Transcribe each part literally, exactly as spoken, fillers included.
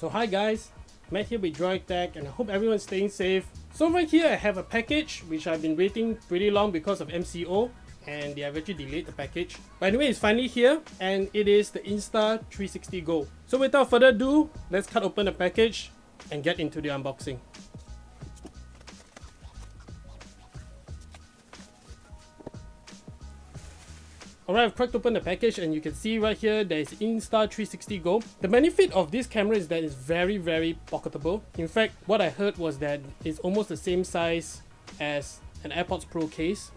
So hi guys, Matt here with Droid Tech, and I hope everyone's staying safe. So right here I have a package which I've been waiting pretty long because of M C O, and they have actually delayed the package. But anyway, it's finally here, and it is the Insta three sixty Go. So without further ado, let's cut open the package and get into the unboxing. Alright, I've cracked open the package, and you can see right here there is Insta three sixty Go. The benefit of this camera is that it's very very pocketable. In fact, what I heard was that it's almost the same size as an AirPods Pro case.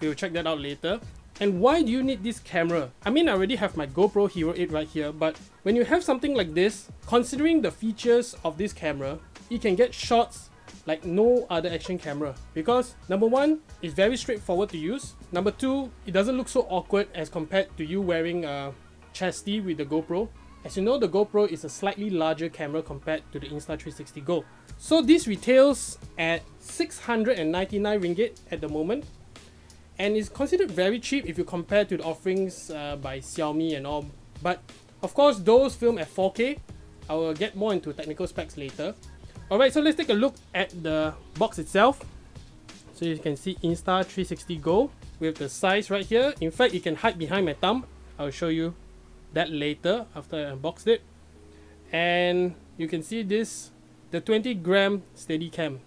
We'll check that out later. And why do you need this camera? I mean, I already have my GoPro Hero eight right here, but when you have something like this, considering the features of this camera, you can get shots like no other action camera, because number one, it's very straightforward to use. Number two, it doesn't look so awkward as compared to you wearing a chastity with the GoPro. As you know, the GoPro is a slightly larger camera compared to the Insta three sixty Go. So this retails at six hundred ninety-nine ringgit at the moment, and is considered very cheap if you compare to the offerings uh, by Xiaomi and all. But of course, those film at four K. I will get more into technical specs later. Alright, so let's take a look at the box itself. So you can see Insta three sixty Go with the size right here. In fact, it can hide behind my thumb. I'll show you that later after I unboxed it. And you can see this, the twenty gram Steadicam.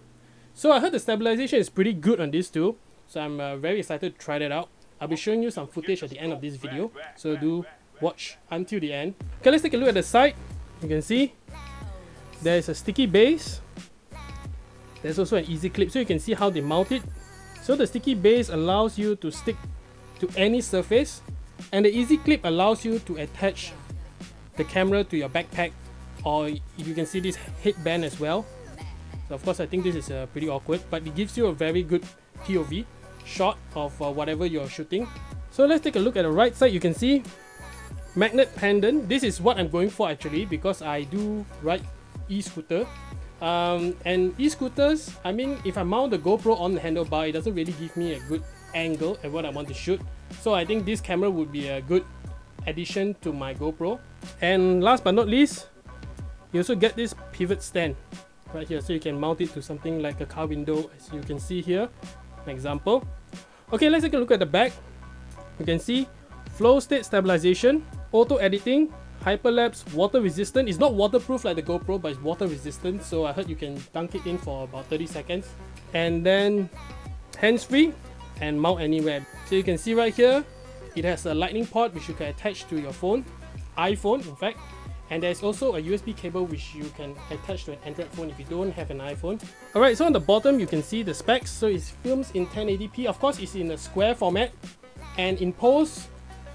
So I heard the stabilization is pretty good on this too. So I'm uh, very excited to try that out. I'll be showing you some footage at the end of this video. So do watch until the end. Okay, let's take a look at the side. You can see there is a sticky base. There's also an easy clip, so you can see how they mount it. So the sticky base allows you to stick to any surface, and the easy clip allows you to attach the camera to your backpack, or you can see this headband as well. So of course, I think this is uh, pretty awkward, but it gives you a very good P O V shot of uh, whatever you're shooting. So let's take a look at the right side. You can see magnet pendant. This is what I'm going for actually, because I do ride e-scooter, um, and e-scooters, I mean, if I mount the GoPro on the handlebar, it doesn't really give me a good angle at what I want to shoot. So I think this camera would be a good addition to my GoPro. And last but not least, you also get this pivot stand right here, so you can mount it to something like a car window, as you can see here, an example. Okay, let's take a look at the back. You can see flow state stabilization, auto editing, hyperlapse, water resistant. It's not waterproof like the GoPro, but it's water resistant, so I heard you can dunk it in for about thirty seconds. And then hands-free and mount anywhere. So you can see right here, it has a lightning port which you can attach to your phone, iPhone in fact. And there's also a U S B cable which you can attach to an Android phone if you don't have an iPhone. Alright, so on the bottom you can see the specs. So it films in ten eighty p. Of course, it's in a square format, and in post,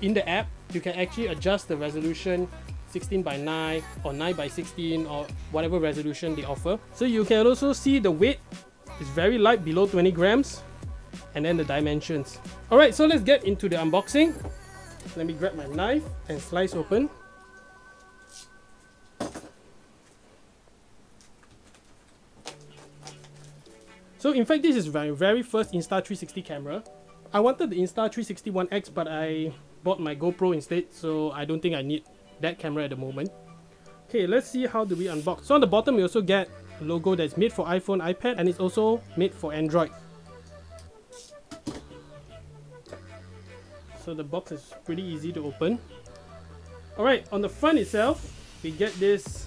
in the app, you can actually adjust the resolution sixteen by nine or nine by sixteen or whatever resolution they offer. So you can also see the weight is very light, below twenty grams, and then the dimensions. Alright, so let's get into the unboxing. Let me grab my knife and slice open. So in fact, this is my very first Insta three sixty camera. I wanted the Insta three sixty one X, but I bought my GoPro instead, so I don't think I need that camera at the moment. Okay, let's see how do we unbox. So on the bottom, we also get a logo that's made for iPhone, iPad, and it's also made for Android. So the box is pretty easy to open. Alright, on the front itself, we get this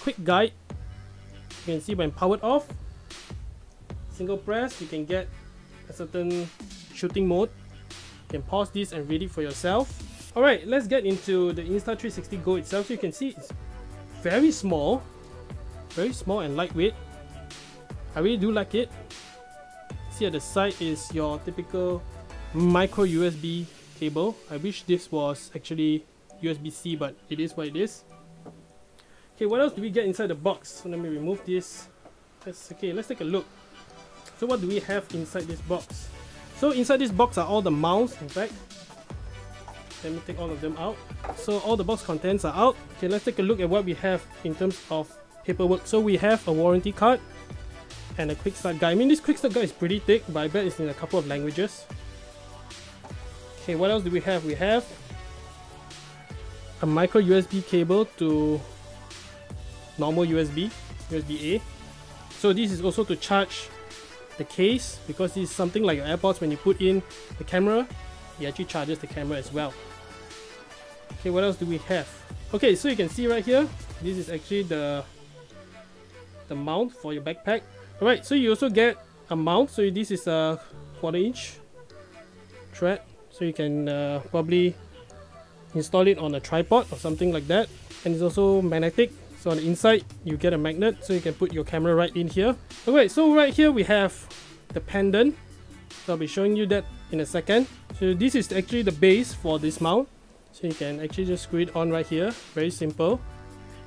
quick guide. You can see when powered off, single press, you can get a certain shooting mode. You can pause this and read it for yourself. Alright, let's get into the Insta three sixty Go itself. So you can see it's very small, very small and lightweight. I really do like it. See at the side is your typical micro U S B cable. I wish this was actually U S B C, but it is what it is. Okay, what else do we get inside the box? So let me remove this. That's okay, let's take a look. So what do we have inside this box? So inside this box are all the mounts, in fact. Let me take all of them out. So all the box contents are out. Okay, let's take a look at what we have in terms of paperwork. So we have a warranty card and a quick start guide. I mean, this quick start guide is pretty thick, but I bet it's in a couple of languages. Okay, what else do we have? We have a micro U S B cable to normal U S B, U S B A. So this is also to charge the case, because this is something like your AirPods. When you put in the camera, it actually charges the camera as well. Okay, what else do we have? Okay, so you can see right here, this is actually the the mount for your backpack. All right, so you also get a mount. So this is a quarter inch thread, so you can uh, probably install it on a tripod or something like that. And it's also magnetic, so on the inside you get a magnet, so you can put your camera right in here. Okay, so right here we have the pendant, so I'll be showing you that in a second. So this is actually the base for this mount, so you can actually just screw it on right here, very simple.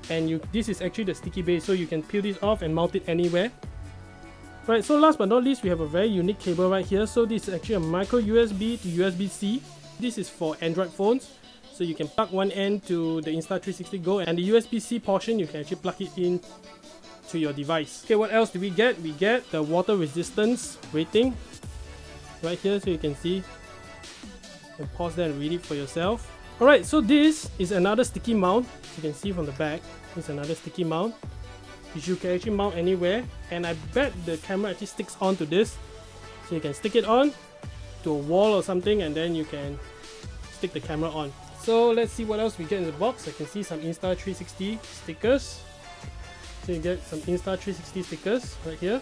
And you this is actually the sticky base, so you can peel this off and mount it anywhere. Right, so last but not least, we have a very unique cable right here. So this is actually a micro U S B to U S B C. This is for Android phones, so you can plug one end to the Insta three sixty Go, and the U S B C portion you can actually plug it in to your device. Okay, what else do we get? We get the water resistance rating right here, so you can see. You can pause there and read it for yourself. Alright, so this is another sticky mount. You can see from the back, it's another sticky mount, which you can actually mount anywhere. And I bet the camera actually sticks onto this, so you can stick it on to a wall or something, and then you can stick the camera on. So let's see what else we get in the box. I can see some Insta three sixty stickers. So you get some Insta three sixty stickers right here.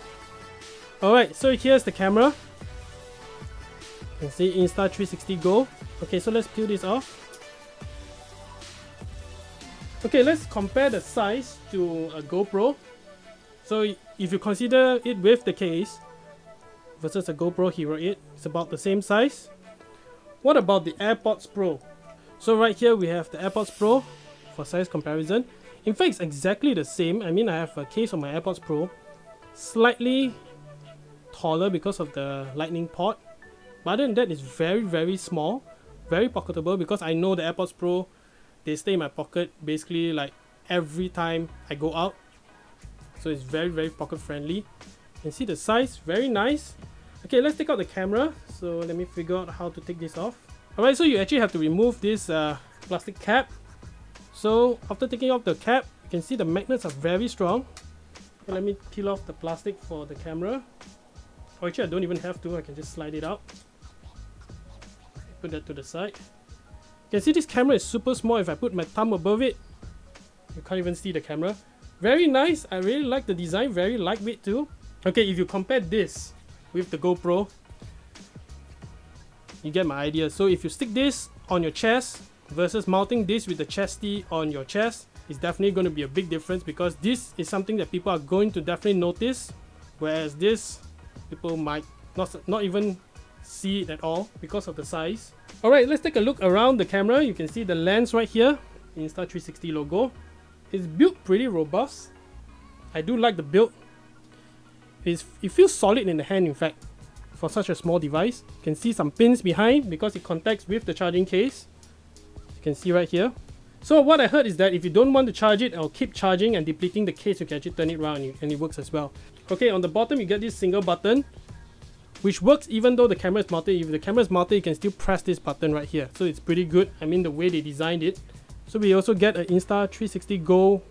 Alright, so here's the camera. You can see Insta three sixty Go. Okay, so let's peel this off. Okay, let's compare the size to a GoPro. So if you consider it with the case versus a GoPro Hero eight, it's about the same size. What about the AirPods Pro? So right here we have the AirPods Pro for size comparison. In fact, it's exactly the same. I mean, I have a case on my AirPods Pro, slightly taller because of the lightning port. But other than that, it's very, very small, very pocketable, because I know the AirPods Pro, they stay in my pocket basically like every time I go out. So it's very, very pocket friendly. You can see the size, very nice. Okay, let's take out the camera. So let me figure out how to take this off. Alright, so you actually have to remove this uh, plastic cap. So after taking off the cap, you can see the magnets are very strong. So let me peel off the plastic for the camera. Or actually I don't even have to, I can just slide it out. Put that to the side. You can see this camera is super small. If I put my thumb above it, you can't even see the camera. Very nice, I really like the design, very lightweight too. Okay, if you compare this with the GoPro, you get my idea. So if you stick this on your chest versus mounting this with the chesty on your chest, it's definitely going to be a big difference, because this is something that people are going to definitely notice, whereas this, people might not, not even see it at all because of the size. Alright, let's take a look around the camera. You can see the lens right here, Insta three sixty logo. It's built pretty robust. I do like the build. It's, it feels solid in the hand, in fact. For such a small device, you can see some pins behind because it contacts with the charging case. You can see right here. So what I heard is that if you don't want to charge it or keep charging and depleting the case, you can actually turn it around and it works as well. Okay, on the bottom you get this single button, which works even though the camera is mounted. If the camera is mounted, you can still press this button right here. So it's pretty good. I mean, the way they designed it. So we also get an Insta three sixty Go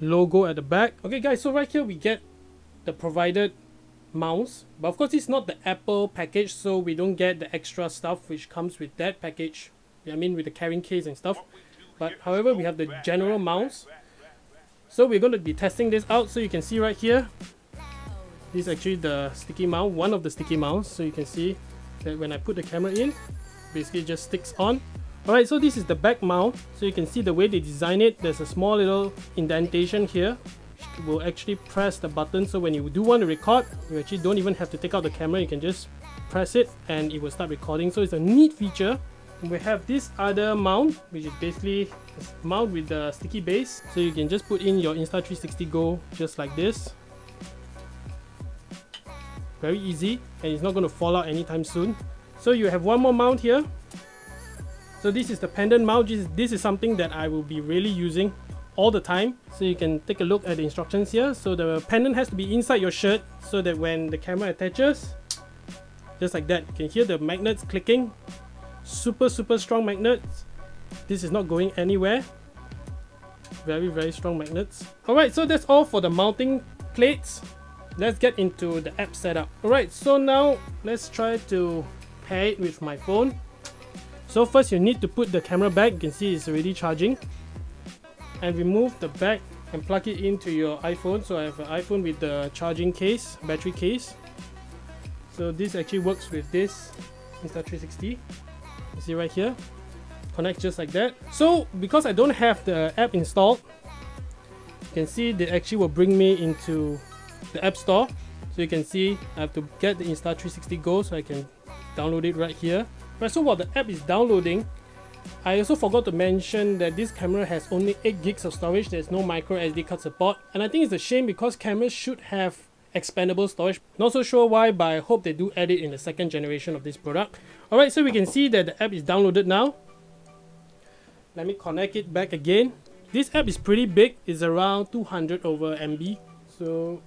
logo at the back. Okay guys, so right here we get the provided mounts, but of course it's not the Apple package, so we don't get the extra stuff which comes with that package. I mean, with the carrying case and stuff. But however, we have the general mounts, so we're going to be testing this out. So you can see right here, this is actually the sticky mount, one of the sticky mounts. So you can see that when I put the camera in, basically just sticks on. Alright, so this is the back mount. So you can see the way they design it, there's a small little indentation here. Will actually press the button, so when you do want to record, you actually don't even have to take out the camera. You can just press it and it will start recording. So it's a neat feature. And we have this other mount, which is basically a mount with the sticky base, so you can just put in your Insta three sixty Go just like this. Very easy, and it's not going to fall out anytime soon. So you have one more mount here. So this is the pendant mount. This is something that I will be really using all the time. So you can take a look at the instructions here. So the pendant has to be inside your shirt, so that when the camera attaches, just like that, you can hear the magnets clicking. Super super strong magnets. This is not going anywhere. very very strong magnets. Alright, so that's all for the mounting plates. Let's get into the app setup. Alright, so now let's try to pair it with my phone. So first you need to put the camera back. You can see it's already charging. And remove the back and plug it into your iPhone. So I have an iPhone with the charging case, battery case. So this actually works with this Insta three sixty. You see right here. Connect just like that. So because I don't have the app installed, you can see they actually will bring me into the app store. So you can see I have to get the Insta three sixty Go so I can download it right here. Right, so while the app is downloading, I also forgot to mention that this camera has only eight gigs of storage. There's no micro S D card support, and I think it's a shame because cameras should have expandable storage. Not so sure why, but I hope they do add it in the second generation of this product. Alright, so we can see that the app is downloaded now. Let me connect it back again. This app is pretty big. It's around two hundred over M B. So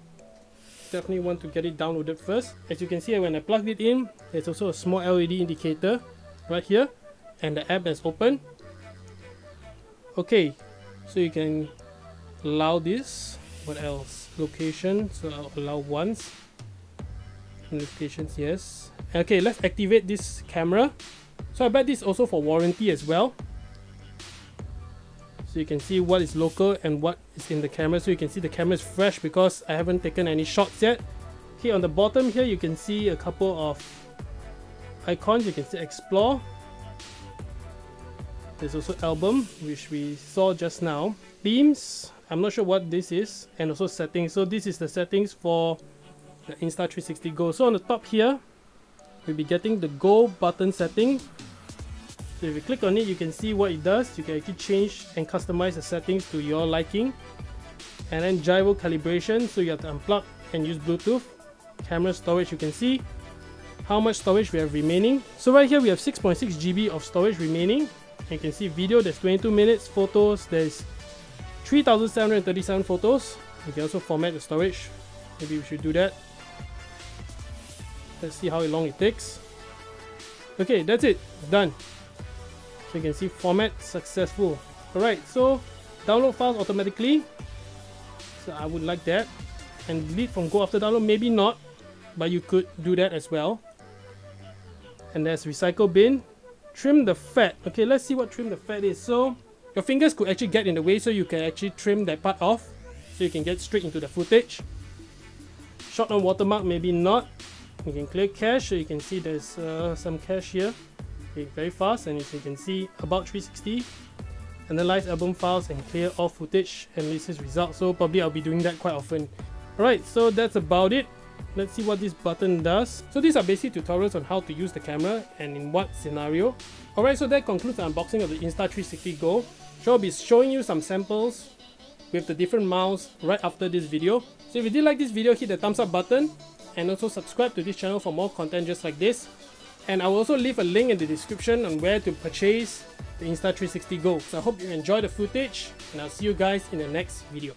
definitely want to get it downloaded first. As you can see, when I plugged it in, there's also a small L E D indicator right here. And the app is open. Okay, so you can allow this. What else? Location, so I'll allow once. Locations, yes. Okay, let's activate this camera. So I bet this is also for warranty as well. So you can see what is local and what is in the camera. So you can see the camera is fresh because I haven't taken any shots yet. Okay, on the bottom here you can see a couple of icons. You can see explore. There's also album, which we saw just now. Themes, I'm not sure what this is. And also settings. So this is the settings for the Insta three sixty Go. So on the top here, we'll be getting the Go button setting. So if you click on it, you can see what it does. You can actually change and customize the settings to your liking. And then gyro calibration. So you have to unplug and use Bluetooth. Camera storage, you can see how much storage we have remaining. So right here, we have six point six gigabytes of storage remaining. You can see video, there's twenty-two minutes, photos, there's three thousand seven hundred thirty-seven photos. You can also format the storage. Maybe we should do that. Let's see how long it takes. Okay, that's it. Done. So you can see format successful. Alright, so download files automatically. So I would like that. And delete from Go after download, maybe not. But you could do that as well. And there's recycle bin. Trim the fat. Okay, let's see what trim the fat is. So your fingers could actually get in the way, so you can actually trim that part off so you can get straight into the footage. Shot on watermark, maybe not. You can clear cache, so you can see there's uh, some cache here. Okay, very fast, and as you can see, about three sixty. Analyze album files and clear all footage and analysis results. So probably I'll be doing that quite often. Alright, so that's about it. Let's see what this button does. So these are basic tutorials on how to use the camera and in what scenario. Alright, so that concludes the unboxing of the Insta three sixty Go. So I'll be showing you some samples with the different mounts right after this video. So if you did like this video, hit the thumbs up button and also subscribe to this channel for more content just like this. And I will also leave a link in the description on where to purchase the Insta three sixty Go. So I hope you enjoy the footage and I'll see you guys in the next video.